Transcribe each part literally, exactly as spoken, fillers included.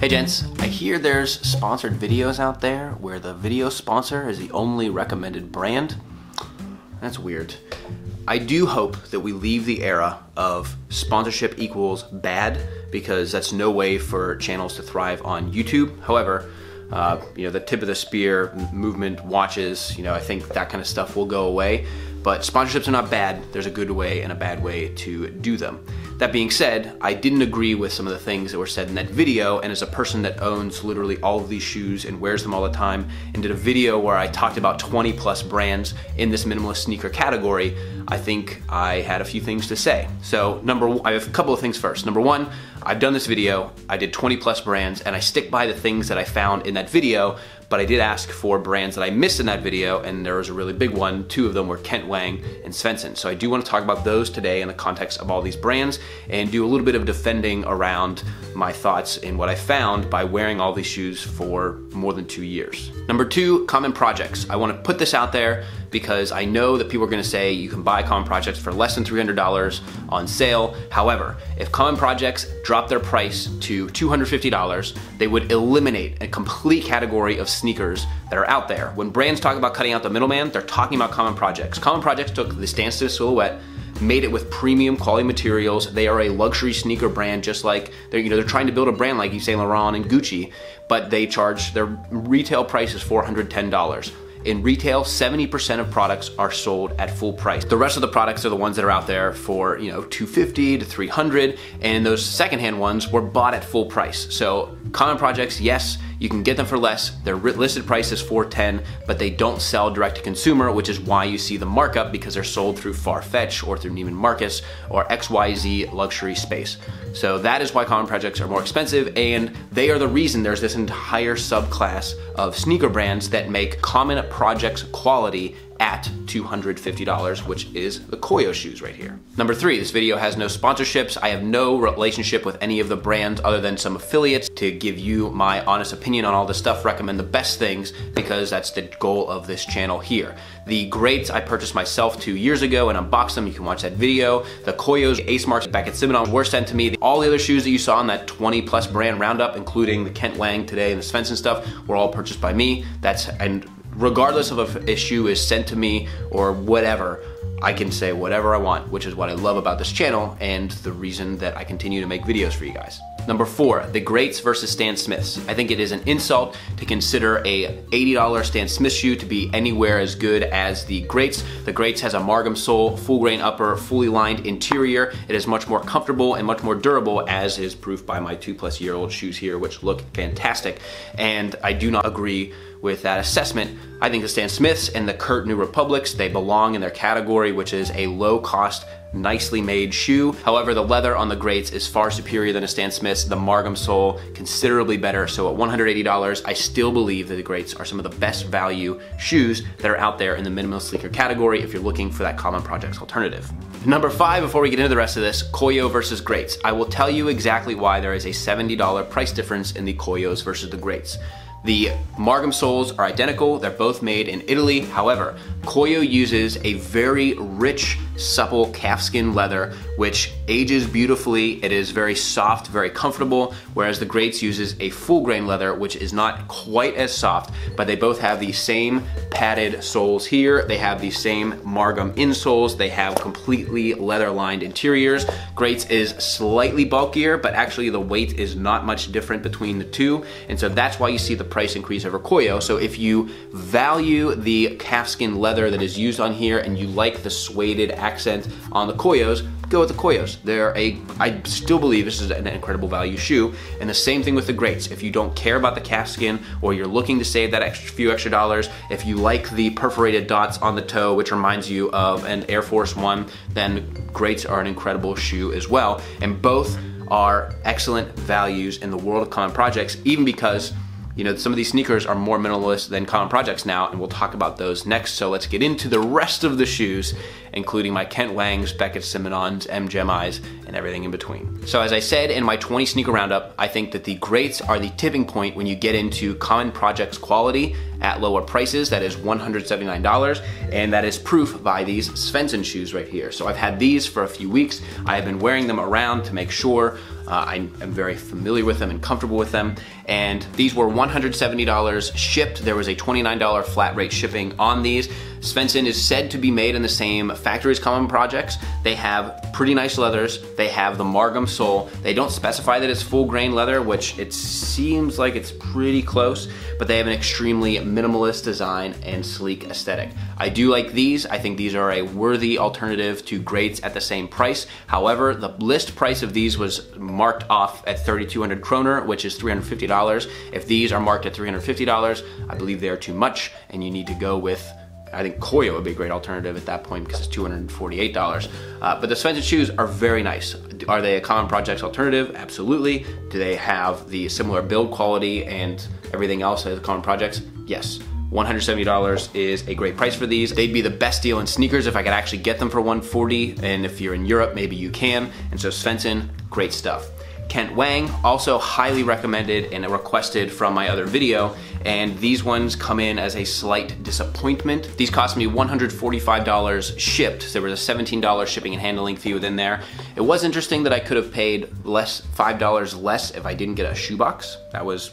Hey gents, I hear there's sponsored videos out there where the video sponsor is the only recommended brand. That's weird. I do hope that we leave the era of sponsorship equals bad, because that's no way for channels to thrive on YouTube. However, uh, you know, the tip of the spear movement, watches, you know, I think that kind of stuff will go away. But sponsorships are not bad. There's a good way and a bad way to do them. That being said, I didn't agree with some of the things that were said in that video, and as a person that owns literally all of these shoes and wears them all the time, and did a video where I talked about twenty plus brands in this minimalist sneaker category, I think I had a few things to say. So number one, I have a couple of things first. Number one, I've done this video, I did twenty plus brands, and I stick by the things that I found in that video, but I did ask for brands that I missed in that video, and there was a really big one. Two of them were Kent Wang and Svensson. So I do want to talk about those today in the context of all these brands and do a little bit of defending around my thoughts and what I found by wearing all these shoes for more than two years. Number two, Common Projects. I want to put this out there because I know that people are going to say you can buy Common Projects for less than three hundred dollars on sale. However, if Common Projects dropped their price to two hundred fifty dollars, they would eliminate a complete category of sneakers that are out there. When brands talk about cutting out the middleman, they're talking about Common Projects. Common Projects took the Stan Smith silhouette, made it with premium quality materials. They are a luxury sneaker brand, just like they're, you know, they're trying to build a brand like Yves Saint Laurent and Gucci, but they charge, their retail price is four hundred ten dollars. In retail, seventy percent of products are sold at full price. The rest of the products are the ones that are out there for, you know, two fifty to three hundred, and those secondhand ones were bought at full price. So Common Projects, yes, you can get them for less. Their listed price is four ten, but they don't sell direct to consumer, which is why you see the markup, because they're sold through Farfetch or through Neiman Marcus or X Y Z luxury space. So that is why Common Projects are more expensive, and they are the reason there's this entire subclass of sneaker brands that make Common Projects quality at two hundred fifty dollars, which is the Koio shoes right here. Number three, this video has no sponsorships. I have no relationship with any of the brands other than some affiliates to give you my honest opinion on all this stuff, recommend the best things, because that's the goal of this channel here. The Greats I purchased myself two years ago and unboxed them. You can watch that video. The Koios, Ace Marks, Beckett Simonon were sent to me. All the other shoes that you saw in that twenty plus brand roundup, including the Kent Wang today and the Svensson stuff, were all purchased by me. That's, and regardless of if issue is sent to me or whatever, I can say whatever I want, which is what I love about this channel and the reason that I continue to make videos for you guys. Number four, the Greats versus Stan Smiths. I think it is an insult to consider a eighty dollar Stan Smith shoe to be anywhere as good as the Greats. The Greats has a Margom sole, full grain upper, fully lined interior. It is much more comfortable and much more durable, as is proved by my two plus year old shoes here, which look fantastic. And I do not agree with that assessment. I think the Stan Smiths and the Kurt New Republics, they belong in their category, which is a low cost, nicely made shoe. However, the leather on the Greats is far superior than a Stan Smith's, the Margom sole considerably better. So at one hundred eighty dollars, I still believe that the Greats are some of the best value shoes that are out there in the minimalist sneaker category if you're looking for that Common Projects alternative. Number five, before we get into the rest of this, Koio versus Greats. I will tell you exactly why there is a seventy dollar price difference in the Koios versus the Greats. The Margom soles are identical. They're both made in Italy. However, Koio uses a very rich, supple calfskin leather, which ages beautifully. It is very soft, very comfortable, whereas the Greats uses a full grain leather, which is not quite as soft, but they both have the same padded soles here. They have the same Margom insoles. They have completely leather-lined interiors. Greats is slightly bulkier, but actually the weight is not much different between the two, and so that's why you see the price increase over Koio. So if you value the calfskin leather that is used on here and you like the suede accent on the Koios, go with the Koios. They're a, I still believe this is an incredible value shoe. And the same thing with the Greats. If you don't care about the calfskin, or you're looking to save that extra few extra dollars, if you like the perforated dots on the toe, which reminds you of an Air Force One, then Greats are an incredible shoe as well. And both are excellent values in the world of Common Projects, even because, you know, some of these sneakers are more minimalist than Common Projects now, and we'll talk about those next. So let's get into the rest of the shoes, including my Kent Wangs, Beckett Simonons, M. Gemis, and everything in between. So as I said in my twenty sneaker roundup, I think that the Greats are the tipping point when you get into Common Projects quality at lower prices. That is one hundred seventy-nine dollars, and that is proof by these Svensson shoes right here. So I've had these for a few weeks. I have been wearing them around to make sure uh, I'm, I'm very familiar with them and comfortable with them. And these were one hundred seventy dollars shipped. There was a twenty-nine dollar flat rate shipping on these. Svensson is said to be made in the same factory as Common Projects. They have pretty nice leathers. They have the Margom sole. They don't specify that it's full grain leather, which it seems like it's pretty close, but they have an extremely minimalist design and sleek aesthetic. I do like these. I think these are a worthy alternative to Greats at the same price. However, the list price of these was marked off at thirty-two hundred kroner, which is three hundred fifty dollars. If these are marked at three hundred fifty dollars, I believe they are too much, and you need to go with, I think Koio would be a great alternative at that point because it's two hundred forty-eight dollars. Uh, but the Svensson shoes are very nice. Are they a Common Projects alternative? Absolutely. Do they have the similar build quality and everything else as Common Projects? Yes. one hundred seventy dollars is a great price for these. They'd be the best deal in sneakers if I could actually get them for one hundred forty dollars, and if you're in Europe, maybe you can. And so Svensson, great stuff. Kent Wang, also highly recommended and requested from my other video, and these ones come in as a slight disappointment. These cost me one hundred forty-five dollars shipped, so there was a seventeen dollar shipping and handling fee within there. It was interesting that I could have paid less, five dollars less, if I didn't get a shoebox. That was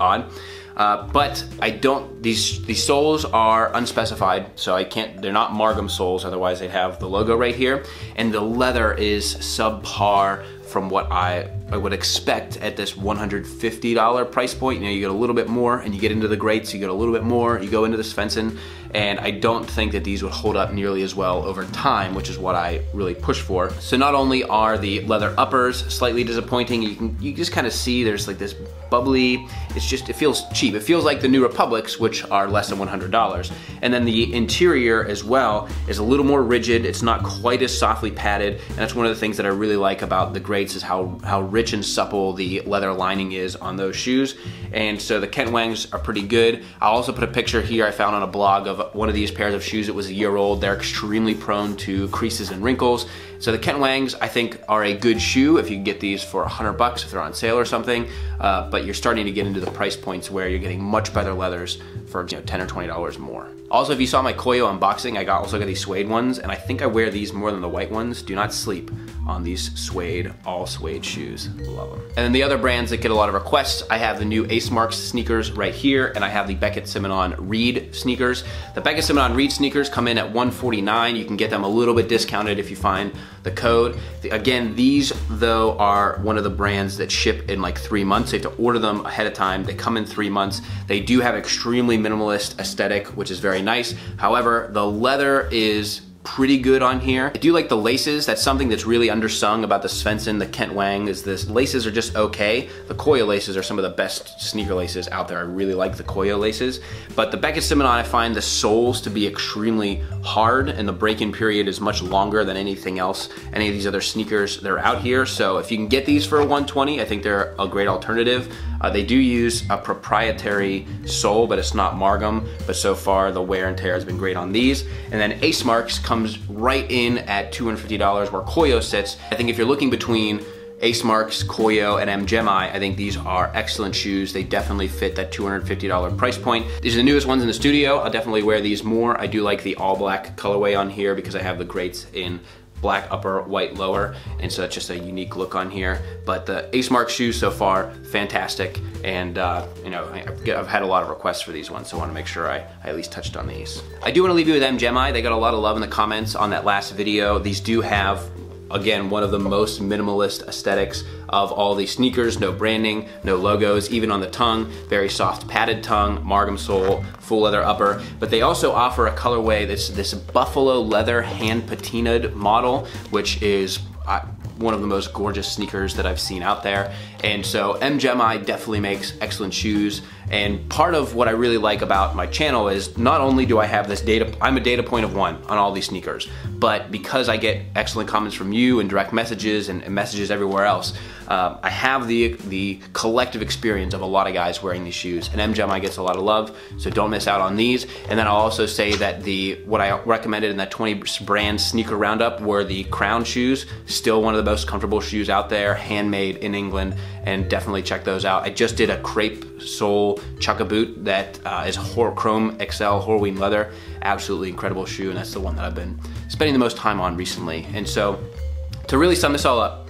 odd. Uh, but I don't, these, these soles are unspecified, so I can't, they're not Margom soles, otherwise they'd have the logo right here. And the leather is subpar from what I, I would expect at this one hundred fifty dollar price point. You know, you get a little bit more, and you get into the Greats, you get a little bit more, you go into the Svensson, and I don't think that these would hold up nearly as well over time, which is what I really push for. So not only are the leather uppers slightly disappointing, you can you just kind of see there's like this bubbly, it's just, it feels cheap. It feels like the New Republics, which are less than one hundred dollars. And then the interior as well is a little more rigid. It's not quite as softly padded, and that's one of the things that I really like about the Greats is how, how rich and supple the leather lining is on those shoes. And so the Kent Wangs are pretty good. I'll also put a picture here I found on a blog of one of these pairs of shoes that was a year old. They're extremely prone to creases and wrinkles. So the Kent Wangs, I think, are a good shoe if you can get these for a hundred bucks if they're on sale or something. Uh, but you're starting to get into the price points where you're getting much better leathers for, you know, ten or twenty dollars more. Also, if you saw my Koio unboxing, I got, also got these suede ones, and I think I wear these more than the white ones. Do not sleep on these suede, all suede shoes. Love them. And then the other brands that get a lot of requests, I have the new Ace Marks sneakers right here, and I have the Beckett Simonon Reed sneakers. The Beckett Simonon Reed sneakers come in at one hundred forty-nine dollars. You can get them a little bit discounted if you find the code. Again, these, though, are one of the brands that ship in like three months. You have to order them ahead of time. They come in three months. They do have extremely minimalist aesthetic, which is very nice. However, the leather is pretty good on here. I do like the laces. That's something that's really undersung about the Svensson, the Kent Wang, is this laces are just okay. The Koio laces are some of the best sneaker laces out there. I really like the Koio laces. But the Beckett Simonon, I find the soles to be extremely hard, and the break-in period is much longer than anything else, any of these other sneakers that are out here. So if you can get these for one hundred twenty dollars, I think they're a great alternative. Uh, they do use a proprietary sole, but it's not Margom, but so far the wear and tear has been great on these. And then Ace Marks comes right in at two hundred fifty dollars where Koio sits. I think if you're looking between Ace Marks, Koio, and M. Gemi, I think these are excellent shoes. They definitely fit that two hundred fifty dollar price point. These are the newest ones in the studio. I'll definitely wear these more. I do like the all black colorway on here because I have the Greats in black upper, white lower, and so that's just a unique look on here. But the Ace Marks shoes so far, fantastic, and uh, you know, I've, I've had a lot of requests for these ones, so I want to make sure I, I at least touched on these. I do want to leave you with M. Gemi. They got a lot of love in the comments on that last video. These do have, again, one of the most minimalist aesthetics of all these sneakers. No branding, no logos, even on the tongue. Very soft padded tongue, Margom sole, full leather upper. But they also offer a colorway that's this buffalo leather hand patinaed model, which is uh, one of the most gorgeous sneakers that I've seen out there. And so M. Gemi definitely makes excellent shoes. And part of what I really like about my channel is not only do I have this data, I'm a data point of one on all these sneakers, but because I get excellent comments from you and direct messages and, and messages everywhere else, uh, I have the the collective experience of a lot of guys wearing these shoes, and M. Gemi gets a lot of love, so don't miss out on these. And then I'll also say that the what I recommended in that twenty brand sneaker roundup were the Crown shoes, still one of the most comfortable shoes out there, handmade in England, and definitely check those out. I just did a crepe sole beautiful chukka boot that uh, is Hor Chrome X L Horween leather. Absolutely incredible shoe, and that's the one that I've been spending the most time on recently. And so, to really sum this all up,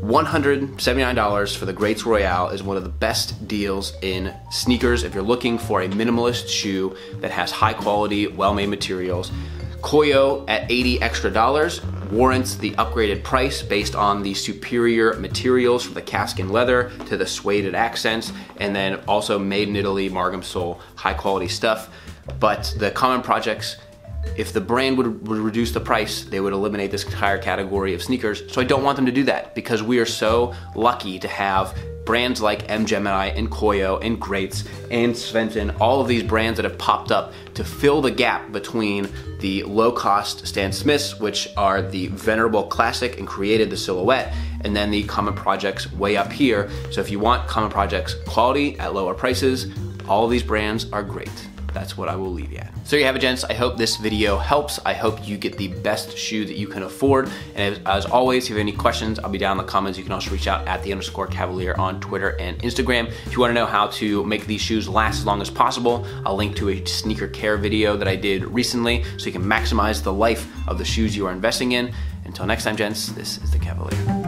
one hundred seventy-nine dollars for the Greats Royale is one of the best deals in sneakers if you're looking for a minimalist shoe that has high quality, well-made materials. Koio at eighty extra dollars warrants the upgraded price based on the superior materials from the calfskin leather to the suede accents, and then also made in Italy, Margom sole, high quality stuff. But the Common Projects, if the brand would, would reduce the price, they would eliminate this entire category of sneakers. So I don't want them to do that, because we are so lucky to have brands like M. Gemi and Koio and Greats and Svensson, all of these brands that have popped up to fill the gap between the low-cost Stan Smiths, which are the venerable classic and created the silhouette, and then the Common Projects way up here. So if you want Common Projects quality at lower prices, all of these brands are great. That's what I will leave you at. So you have it, gents. I hope this video helps. I hope you get the best shoe that you can afford. And as, as always, if you have any questions, I'll be down in the comments. You can also reach out at the underscore Cavalier on Twitter and Instagram. If you want to know how to make these shoes last as long as possible, I'll link to a sneaker care video that I did recently so you can maximize the life of the shoes you are investing in. Until next time, gents, this is the Cavalier.